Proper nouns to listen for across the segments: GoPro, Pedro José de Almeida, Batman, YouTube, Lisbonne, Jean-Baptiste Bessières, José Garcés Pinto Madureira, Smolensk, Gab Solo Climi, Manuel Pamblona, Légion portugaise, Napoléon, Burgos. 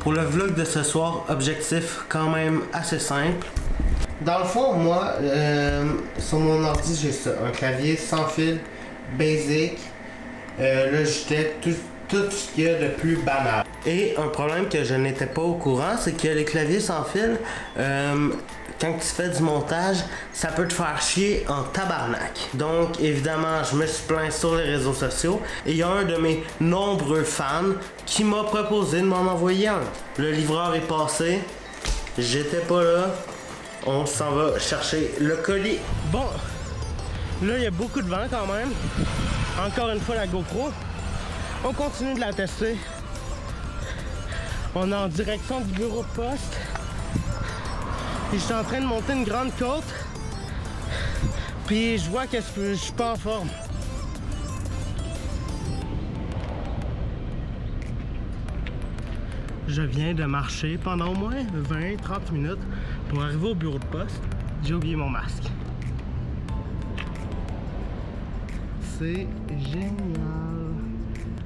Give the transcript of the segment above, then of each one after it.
Pour le vlog de ce soir, objectif quand même assez simple. Dans le fond, moi, sur mon ordi, j'ai ça, un clavier sans fil, basic. Là, j'étais tout ce qu'il y a de plus banal. Et un problème que je n'étais pas au courant, c'est que les claviers sans fil, quand tu fais du montage, ça peut te faire chier en tabarnak. Donc, évidemment, je me suis plaint sur les réseaux sociaux et il y a un de mes nombreux fans qui m'a proposé de m'en envoyer un. Le livreur est passé, j'étais pas là, on s'en va chercher le colis. Bon, là, il y a beaucoup de vent quand même. Encore une fois, la GoPro. On continue de la tester. On est en direction du bureau de poste. Et je suis en train de monter une grande côte. Puis je vois que je suis pas en forme. Je viens de marcher pendant au moins 20-30 minutes pour arriver au bureau de poste. J'ai oublié mon masque. C'est génial.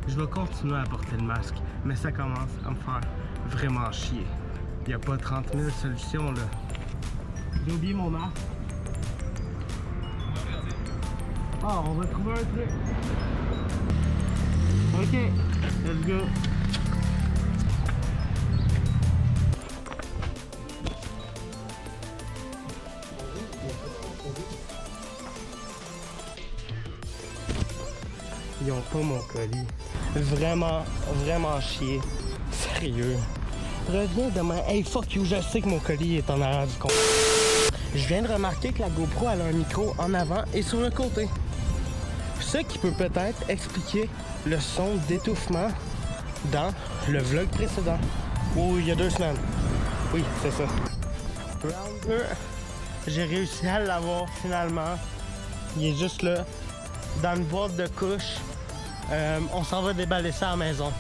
Je vais continuer à porter le masque, mais ça commence à me faire vraiment chier. Il n'y a pas 30 000 solutions là. J'ai oublié mon masque. Ah, on va trouver un truc. Ok, let's go. Ils n'ont pas mon colis. Vraiment, vraiment chier. Sérieux. Reviens demain. Hey, fuck you, je sais que mon colis est en arrière du compte. Je viens de remarquer que la GoPro a un micro en avant et sur le côté. Ce qui peut peut-être expliquer le son d'étouffement dans le vlog précédent. Oh, il y a 2 semaines. Oui, c'est ça. Round 2. J'ai réussi à l'avoir finalement. Il est juste là. Dans une boîte de couches. On s'en va déballer ça à la maison.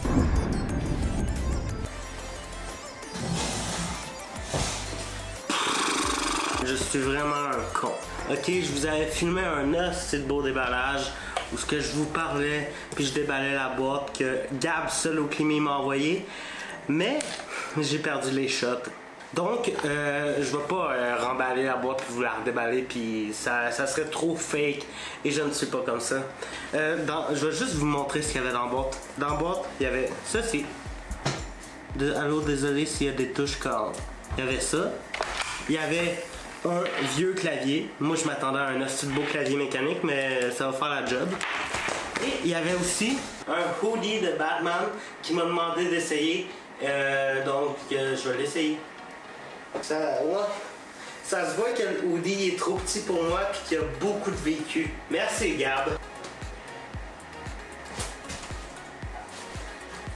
Je suis vraiment un con. Ok, je vous avais filmé un assez beau déballage où ce que je vous parlais, puis je déballais la boîte que Gab Solo Climi m'a envoyé, mais j'ai perdu les shots. Donc, je vais pas remballer la boîte puis vous la redéballer, puis ça serait trop fake et je ne suis pas comme ça. Je vais juste vous montrer ce qu'il y avait dans la boîte. Dans la boîte, il y avait ceci. Allô, désolé s'il y a des touches cordes. Il y avait ça. Il y avait un vieux clavier. Moi, je m'attendais à un assez beau clavier mécanique, mais ça va faire la job. Et il y avait aussi un hoodie de Batman qui m'a demandé d'essayer. Donc, je vais l'essayer. Ça, ouais. Ça se voit que le hoodie est trop petit pour moi et qu'il y a beaucoup de vécu. Merci, Gab.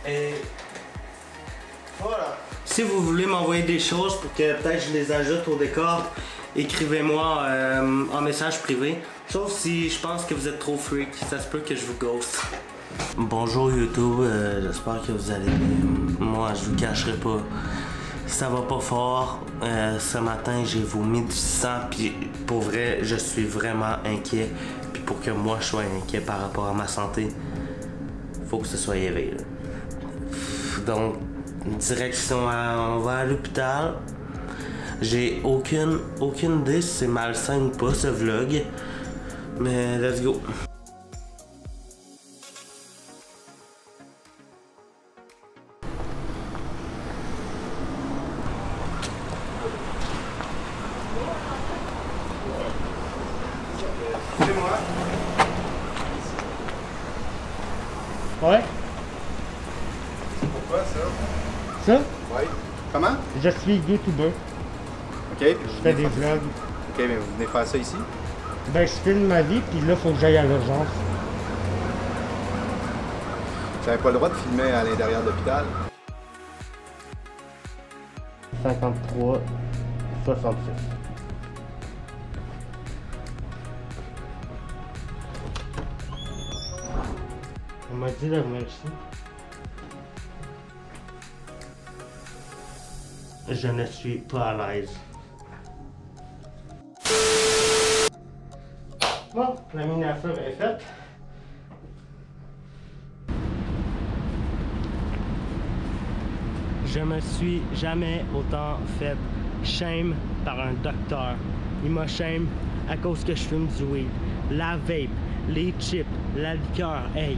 Et voilà. Si vous voulez m'envoyer des choses pour que peut-être je les ajoute au décor, écrivez-moi en message privé. Sauf si je pense que vous êtes trop freak, ça se peut que je vous ghost. Bonjour YouTube, j'espère que vous allez bien. Moi, je vous cacherai pas. Ça va pas fort. Ce matin, j'ai vomi du sang, puis pour vrai, je suis vraiment inquiet. Puis pour que moi, je sois inquiet par rapport à ma santé, faut que ce soit éveillé. Donc, direction, on va à l'hôpital. J'ai aucune idée si c'est malsain ou pas ce vlog, mais let's go. Ouais. C'est pourquoi ça? Ça? Oui. Comment? Je suis YouTuber. Ok. Je fais des vlogs. Ok, mais vous venez faire ça ici? Ben, je filme ma vie, puis là, faut que j'aille à l'urgence. J'avais pas le droit de filmer à l'intérieur de l'hôpital. 53, 66. On m'a dit de venir ici. Je ne suis pas à l'aise. La miniature est faite. Je me suis jamais autant fait shame par un docteur. Il m'a shame à cause que je fume du weed, la vape, les chips, la liqueur, hey.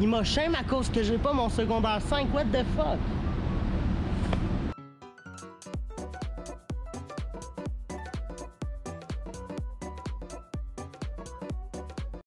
Il m'a shame à cause que j'ai pas mon secondaire 5, what the fuck?